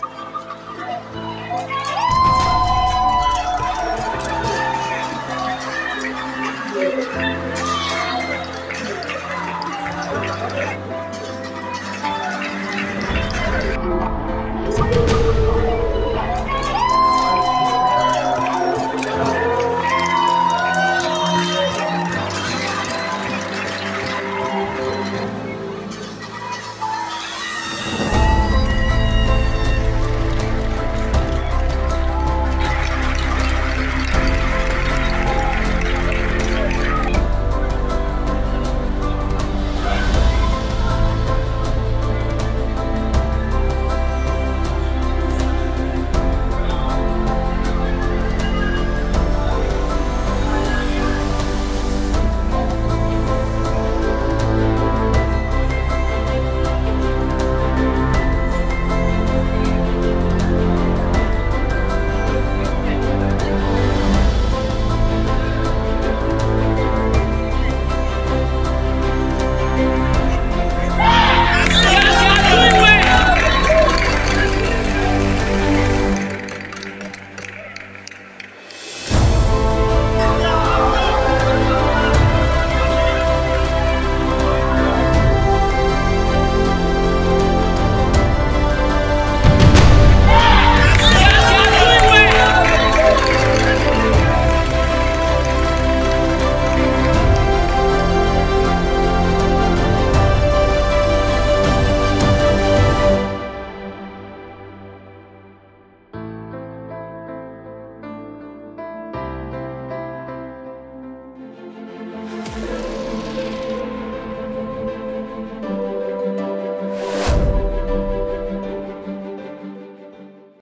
Yes.